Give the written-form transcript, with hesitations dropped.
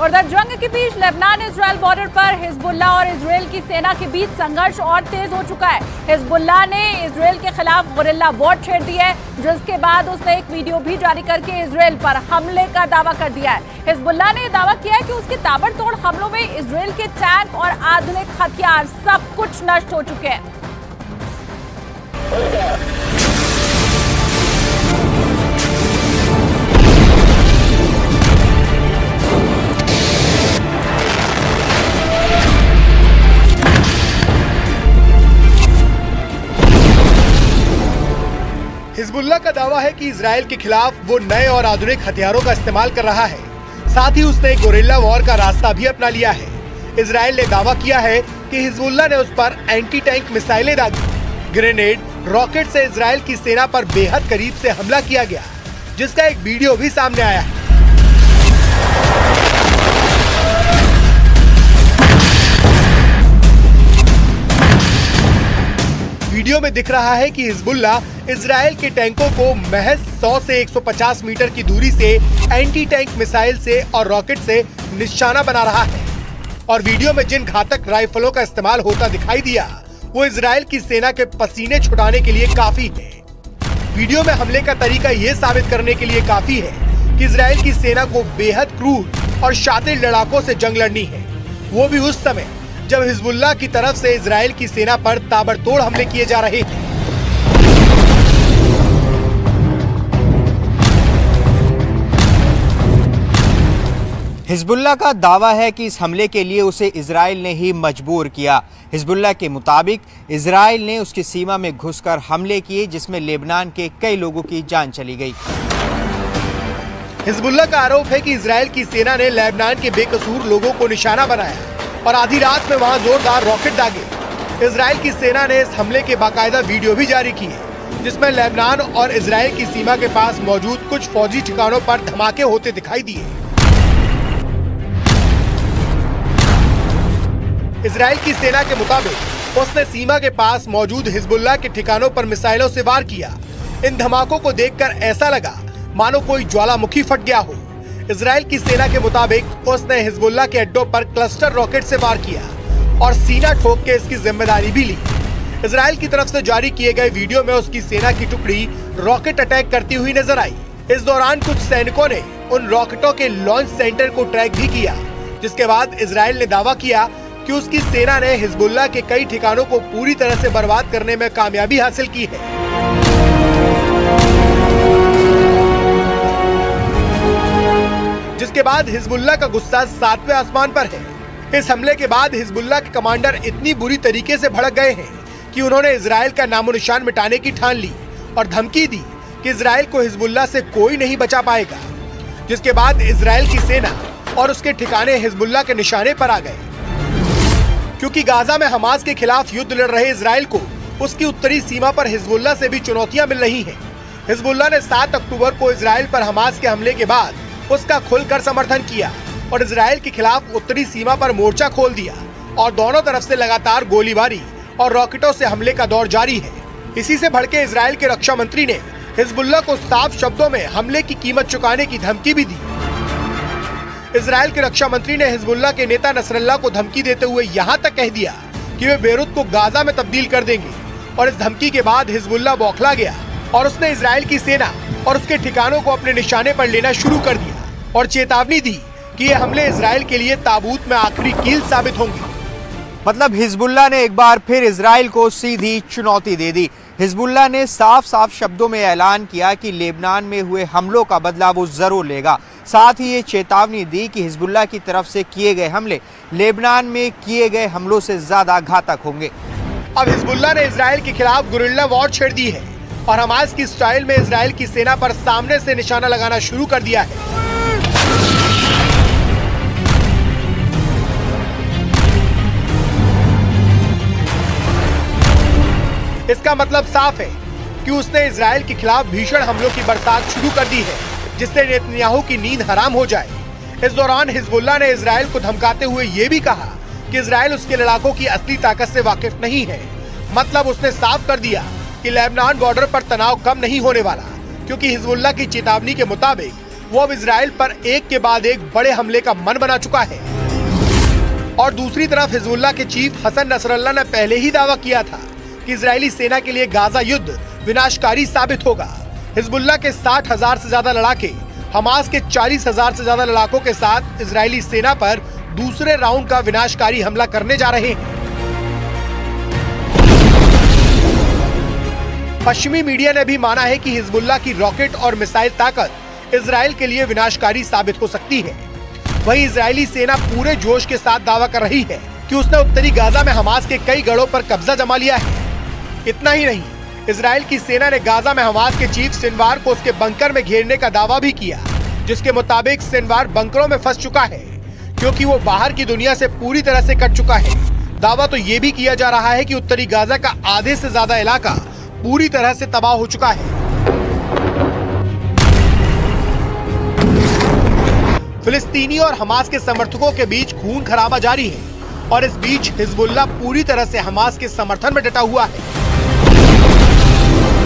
और उधर जंग के बीच लेबनान इजराइल बॉर्डर पर हिज़्बुल्लाह और इजराइल की सेना के बीच संघर्ष और तेज हो चुका है। हिज़्बुल्लाह ने इजराइल के खिलाफ गुरिल्ला वॉर छेड़ दी है, जिसके बाद उसने एक वीडियो भी जारी करके इजराइल पर हमले का दावा कर दिया है। हिज़्बुल्लाह ने दावा किया है कि उसके ताबड़तोड़ हमलों में इजराइल के टैंक और आधुनिक हथियार सब कुछ नष्ट हो चुके हैं। हिज़्बुल्लाह का दावा है कि इजराइल के खिलाफ वो नए और आधुनिक हथियारों का इस्तेमाल कर रहा है। साथ ही उसने गुरिल्ला वॉर का रास्ता भी अपना लिया है। इजराइल ने दावा किया है कि हिज़्बुल्लाह ने उस पर एंटी टैंक मिसाइलें दागी, ग्रेनेड, रॉकेट से इजराइल की सेना पर बेहद करीब से हमला किया गया, जिसका एक वीडियो भी सामने आया है। वीडियो में दिख रहा है कि हिज़्बुल्लाह इजराइल के टैंकों को महज 100 से 150 मीटर की दूरी से एंटी टैंक मिसाइल से और रॉकेट से निशाना बना रहा है। और वीडियो में जिन घातक राइफलों का इस्तेमाल होता दिखाई दिया, वो इजराइल की सेना के पसीने छुड़ाने के लिए काफी है। वीडियो में हमले का तरीका ये साबित करने के लिए काफी है कि इजराइल की सेना को बेहद क्रूर और शातिर लड़ाकों से जंग लड़नी है, वो भी उस समय जब हिज़्बुल्लाह की तरफ से इजराइल की सेना पर ताबड़तोड़ हमले किए जा रहे हैं। हिज़्बुल्लाह का दावा है कि इस हमले के लिए उसे इजराइल ने ही मजबूर किया। हिज़्बुल्लाह के मुताबिक इजराइल ने उसकी सीमा में घुसकर हमले किए, जिसमें लेबनान के कई लोगों की जान चली गई। हिज़्बुल्लाह का आरोप है कि इजराइल की सेना ने लेबनान के बेकसूर लोगों को निशाना बनाया और आधी रात में वहां जोरदार रॉकेट दागे। इजराइल की सेना ने इस हमले के बाकायदा वीडियो भी जारी किए, जिसमें लेबनान और इजराइल की सीमा के पास मौजूद कुछ फौजी ठिकानों पर धमाके होते दिखाई दिए। इजराइल की सेना के मुताबिक उसने सीमा के पास मौजूद हिज़्बुल्लाह के ठिकानों पर मिसाइलों से वार किया। इन धमाकों को देखकर ऐसा लगा मानो कोई ज्वालामुखी फट गया हो। इजराइल की सेना के मुताबिक उसने हिज़्बुल्लाह के अड्डों पर क्लस्टर रॉकेट से वार किया और सीना ठोक के इसकी जिम्मेदारी भी ली। इजराइल की तरफ से जारी किए गए वीडियो में उसकी सेना की टुकड़ी रॉकेट अटैक करती हुई नजर आई। इस दौरान कुछ सैनिकों ने उन रॉकेटों के लॉन्च सेंटर को ट्रैक भी किया, जिसके बाद इजराइल ने दावा किया कि उसकी सेना ने हिज़्बुल्लाह के कई ठिकानों को पूरी तरह से बर्बाद करने में कामयाबी हासिल की है। इसके बाद हिज़्बुल्लाह का गुस्सा सातवें आसमान पर है। इस हमले के बाद हिज़्बुल्लाह के कमांडर इतनी बुरी तरीके से भड़क गए हैं कि उन्होंने इजराइल का नामो निशान मिटाने की ठान ली और धमकी दी कि इजराइल को हिज़्बुल्लाह से कोई नहीं बचा पाएगा। जिसके बाद इजराइल की सेना और उसके ठिकाने हिज़्बुल्लाह के निशाने पर आ गए, क्योंकि गाजा में हमास के खिलाफ युद्ध लड़ रहे इजराइल को उसकी उत्तरी सीमा पर हिज़्बुल्लाह से भी चुनौतियां मिल रही है। हिज़्बुल्लाह ने 7 अक्टूबर को इजराइल पर हमास के हमले के बाद उसका खुलकर समर्थन किया और इजराइल के खिलाफ उत्तरी सीमा पर मोर्चा खोल दिया और दोनों तरफ से लगातार गोलीबारी और रॉकेटों से हमले का दौर जारी है। इसी से भड़के इजराइल के रक्षा मंत्री ने हिज़्बुल्लाह को साफ शब्दों में हमले की कीमत चुकाने की धमकी भी दी। इजराइल के रक्षा मंत्री ने हिज़्बुल्लाह के नेता नसरल्ला को धमकी देते हुए यहाँ तक कह दिया कि वे बेरूत को गाजा में तब्दील कर देंगे। और इस धमकी के बाद हिज़्बुल्लाह बौखला गया और उसने इजराइल की सेना और उसके ठिकानों को अपने निशाने पर लेना शुरू कर दिया और चेतावनी दी कि ये हमले इजराइल के लिए ताबूत में आखिरी कील साबित होंगे। मतलब हिज़्बुल्लाह ने एक बार फिर इजराइल को सीधी चुनौती दे दी। हिज़्बुल्लाह ने साफ साफ शब्दों में ऐलान किया कि लेबनान में हुए हमलों का बदला वो ज़रूर लेगा। साथ ही ये चेतावनी दी कि हिज़्बुल्लाह की तरफ से किए गए हमले लेबनान में किए गए हमलों से ज़्यादा घातक होंगे। अब हिज़्बुल्लाह ने इजराइल के खिलाफ गुरिल्ला वॉर छेड़ दी है और हमास की स्टाइल में इजराइल की सेना पर सामने से निशाना लगाना शुरू कर दिया है। इसका मतलब साफ है कि उसने इजराइल के खिलाफ भीषण हमलों की बरसात शुरू कर दी है, जिससे नेतन्याहू की नींद हराम हो जाए। इस दौरान हिज़्बुल्लाह ने इजराइल को धमकाते हुए ये भी कहा कि इजराइल उसके लड़ाकों की असली ताकत से वाकिफ नहीं है। मतलब उसने साफ कर दिया कि लेबनान बॉर्डर पर तनाव कम नहीं होने वाला, क्योंकि हिज़्बुल्लाह की चेतावनी के मुताबिक वो अब इजराइल पर एक के बाद एक बड़े हमले का मन बना चुका है। और दूसरी तरफ हिज़्बुल्लाह के चीफ हसन नसरल्ला ने पहले ही दावा किया था कि इजरायली सेना के लिए गाजा युद्ध विनाशकारी साबित होगा। हिज़्बुल्लाह के 60,000 से ज्यादा लड़ाके हमास के 40,000 से ज्यादा लड़ाकों के साथ इजरायली सेना पर दूसरे राउंड का विनाशकारी हमला करने जा रहे हैं। पश्चिमी मीडिया ने भी माना है कि हिज़्बुल्लाह की रॉकेट और मिसाइल ताकत इजराइल के लिए विनाशकारी साबित हो सकती है। वहीं इजरायली सेना पूरे जोश के साथ दावा कर रही है कि उसने उत्तरी गाजा में हमास के कई गढ़ों पर कब्जा जमा लिया है। इतना ही नहीं, इजराइल की सेना ने गाजा में हमास के चीफ सिनवार को उसके बंकर में घेरने का दावा भी किया, जिसके मुताबिक सिनवार बंकरों में फंस चुका है क्योंकि वो बाहर की दुनिया से पूरी तरह से कट चुका है। दावा तो ये भी किया जा रहा है कि उत्तरी गाजा का आधे से ज्यादा इलाका पूरी तरह से तबाह हो चुका है। फिलिस्तीनी और हमास के समर्थकों के बीच खून खराबा जारी है और इस बीच हिज़्बुल्लाह पूरी तरह से हमास के समर्थन में डटा हुआ है।